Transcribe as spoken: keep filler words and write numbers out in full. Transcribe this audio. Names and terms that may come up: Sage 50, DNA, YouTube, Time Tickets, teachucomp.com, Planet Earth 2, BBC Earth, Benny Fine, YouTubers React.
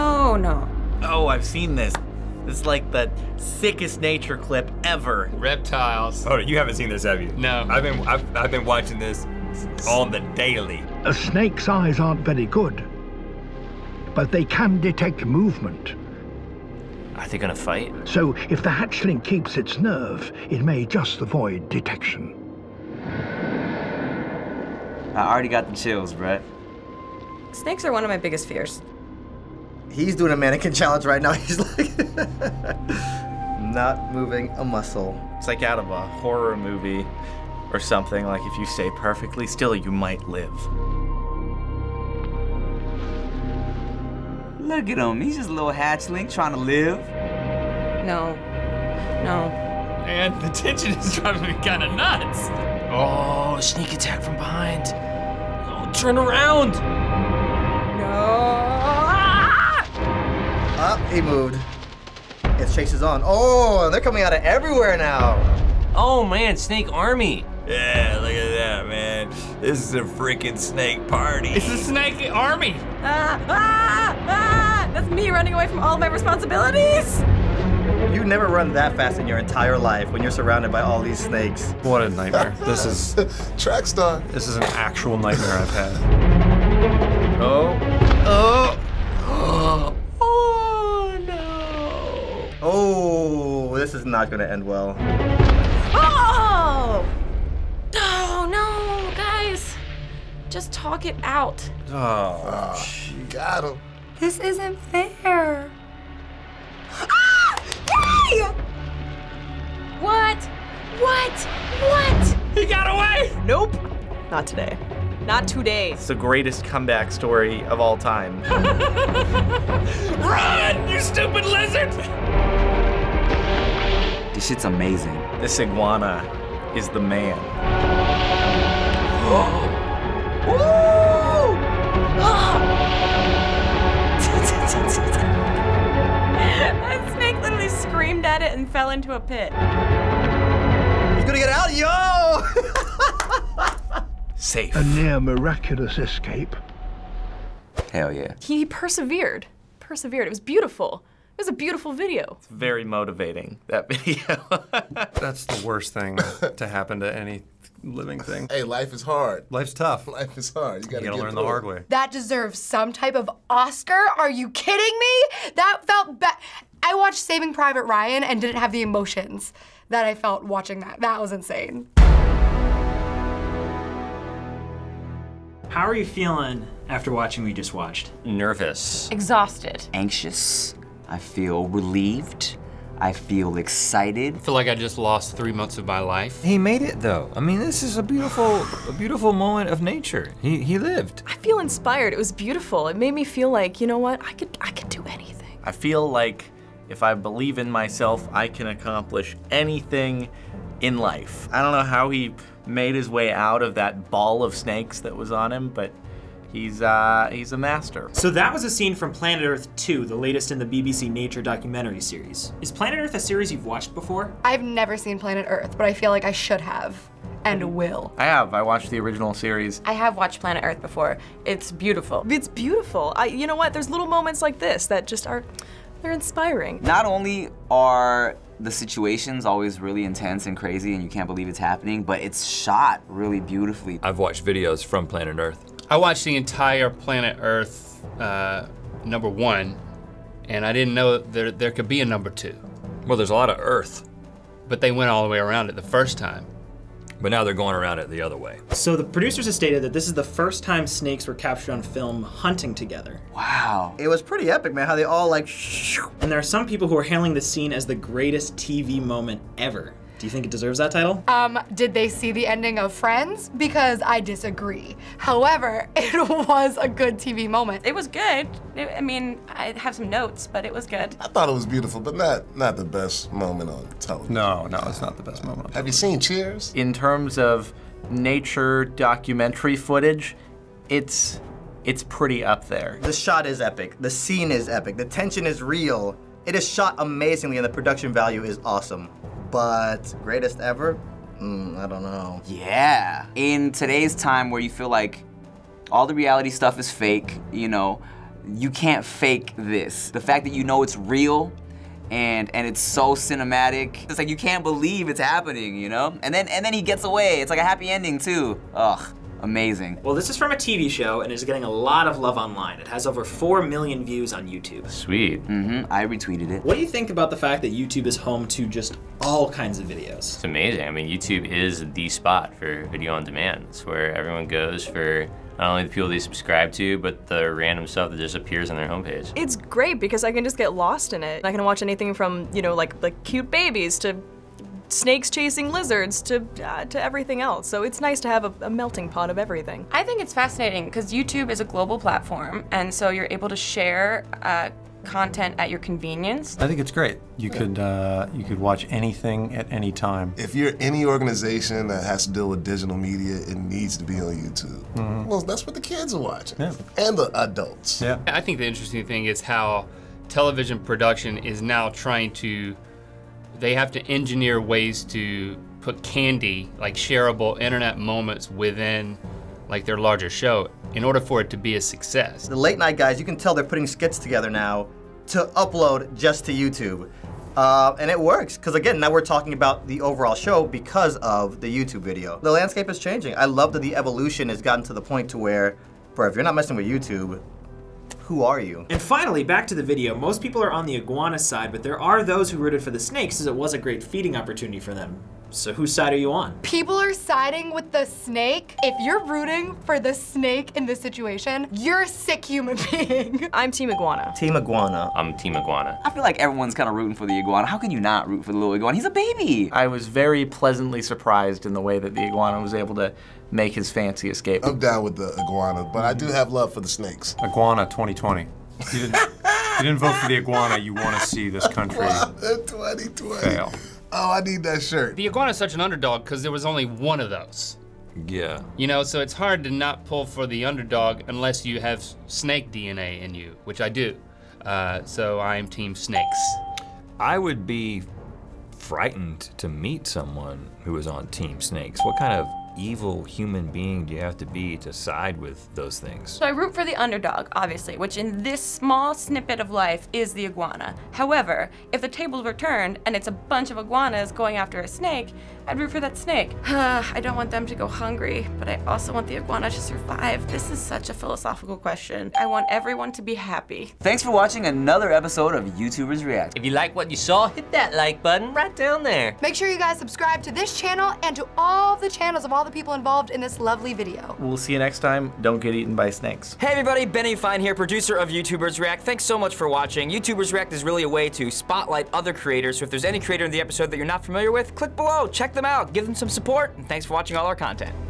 No, no. Oh, I've seen this. This is like the sickest nature clip ever. Reptiles. Oh, you haven't seen this, have you? No. I've been I've, I've been watching this on the daily. A snake's eyes aren't very good, but they can detect movement. Are they gonna fight? So if the hatchling keeps its nerve, it may just avoid detection. I already got the chills, Brett. Snakes are one of my biggest fears. He's doing a mannequin challenge right now. He's like, not moving a muscle. It's like out of a horror movie or something. Like if you stay perfectly still, you might live. Look at him. He's just a little hatchling trying to live. No, no. And the tension is driving me kind of nuts. Oh, sneak attack from behind. Oh, turn around. No. Up, oh, he moved. His chase is on. Oh, they're coming out of everywhere now. Oh man, snake army. Yeah, look at that, man. This is a freaking snake party. It's a snake army. Ah, ah, ah! That's me running away from all my responsibilities. You never run that fast in your entire life when you're surrounded by all these snakes. What a nightmare. This is track star. This is an actual nightmare I've had. Oh, oh, oh. Oh, this is not gonna end well. Oh! Oh no, guys! Just talk it out. Oh, she oh, got him. This isn't fair. Ah! Hey! What? What? What? He got away! Nope. Not today. Not today. It's the greatest comeback story of all time. Run, you stupid lizard! This shit's amazing. This iguana is the man. Oh. Woo! That snake literally screamed at it and fell into a pit. He's gonna get out, yo! Safe. A near miraculous escape. Hell yeah. He persevered. Persevered. It was beautiful. It was a beautiful video. It's very motivating, that video. That's the worst thing to happen to any living thing. Hey, life is hard. Life's tough. Life is hard. You gotta, you gotta learn the hard way. That deserves some type of Oscar? Are you kidding me? That felt bad. I watched Saving Private Ryan and didn't have the emotions that I felt watching that. That was insane. How are you feeling after watching what you just watched? Nervous. Exhausted. Anxious. I feel relieved. I feel excited. I feel like I just lost three months of my life. He made it though. I mean, this is a beautiful, a beautiful moment of nature. He, he lived. I feel inspired. It was beautiful. It made me feel like, you know what? I could, I could do anything. I feel like if I believe in myself, I can accomplish anything in life. I don't know how he made his way out of that ball of snakes that was on him, but He's, uh, he's a master. So that was a scene from Planet Earth two, the latest in the B B C Nature documentary series. Is Planet Earth a series you've watched before? I've never seen Planet Earth, but I feel like I should have, and will. I have, I watched the original series. I have watched Planet Earth before. It's beautiful. It's beautiful. I, you know what, there's little moments like this that just are, they're inspiring. Not only are the situation's always really intense and crazy and you can't believe it's happening, but it's shot really beautifully. I've watched videos from Planet Earth. I watched the entire Planet Earth uh, number one, and I didn't know there, there could be a number two. Well, there's a lot of Earth. But they went all the way around it the first time. But now they're going around it the other way. So the producers have stated that this is the first time snakes were captured on film hunting together. Wow. It was pretty epic, man, how they all like shoo. And there are some people who are hailing this scene as the greatest T V moment ever. Do you think it deserves that title? Um, did they see the ending of Friends? Because I disagree. However, it was a good T V moment. It was good. It, I mean, I have some notes, but it was good. I thought it was beautiful, but not not the best moment on television. No, no, it's not the best moment on television. Have you seen Cheers? In terms of nature documentary footage, it's it's pretty up there. The shot is epic. The scene is epic. The tension is real. It is shot amazingly, and the production value is awesome. But greatest ever? Mm, I don't know. Yeah. In today's time where you feel like all the reality stuff is fake, you know, you can't fake this. The fact that you know it's real and and it's so cinematic, it's like you can't believe it's happening, you know? And then and then he gets away. It's like a happy ending too. Ugh. Amazing. Well, this is from a T V show and is getting a lot of love online. It has over four million views on YouTube. Sweet. Mm-hmm. I retweeted it. What do you think about the fact that YouTube is home to just all kinds of videos? It's amazing. I mean, YouTube is the spot for video on demand. It's where everyone goes for not only the people they subscribe to, but the random stuff that just appears on their homepage. It's great because I can just get lost in it. I can watch anything from, you know, like, like cute babies to snakes chasing lizards to uh, to everything else. So it's nice to have a, a melting pot of everything. I think it's fascinating because YouTube is a global platform, and so you're able to share uh, content at your convenience. I think it's great. You could uh, you could watch anything at any time. If you're any organization that has to deal with digital media, it needs to be on YouTube. Mm-hmm. Well, that's what the kids are watching, yeah. And the adults. Yeah. I think the interesting thing is how television production is now trying to. They have to engineer ways to put candy, like shareable internet moments within like their larger show in order for it to be a success. The late night guys, you can tell they're putting skits together now to upload just to YouTube. Uh, and it works, because again, now we're talking about the overall show because of the YouTube video. The landscape is changing. I love that the evolution has gotten to the point to where, bro, if you're not messing with YouTube, who are you? And finally, back to the video. Most people are on the iguana side, but there are those who rooted for the snakes as it was a great feeding opportunity for them. So whose side are you on? People are siding with the snake. If you're rooting for the snake in this situation, you're a sick human being. I'm Team Iguana. Team Iguana. I'm Team Iguana. I feel like everyone's kind of rooting for the iguana. How can you not root for the little iguana? He's a baby. I was very pleasantly surprised in the way that the iguana was able to make his fancy escape. I'm down with the iguana, but I do have love for the snakes. Iguana twenty twenty. You didn't, you didn't vote for the iguana. You want to see this country twenty twenty. Fail. Oh, I need that shirt. The iguana is such an underdog because there was only one of those. Yeah. You know, so it's hard to not pull for the underdog unless you have snake D N A in you, which I do. Uh, so I'm Team Snakes. I would be frightened to meet someone who is on Team Snakes. What kind of evil human being do you have to be to side with those things? So I root for the underdog, obviously, which in this small snippet of life is the iguana. However, if the tables were turned and it's a bunch of iguanas going after a snake, I'd root for that snake. I don't want them to go hungry, but I also want the iguana to survive. This is such a philosophical question. I want everyone to be happy. Thanks for watching another episode of YouTubers React. If you like what you saw, hit that like button right down there. Make sure you guys subscribe to this channel and to all the channels of all All the people involved in this lovely video. We'll see you next time. Don't get eaten by snakes. Hey everybody, Benny Fine here, producer of YouTubers React. Thanks so much for watching. YouTubers React is really a way to spotlight other creators, so if there's any creator in the episode that you're not familiar with, click below, check them out, give them some support, and thanks for watching all our content.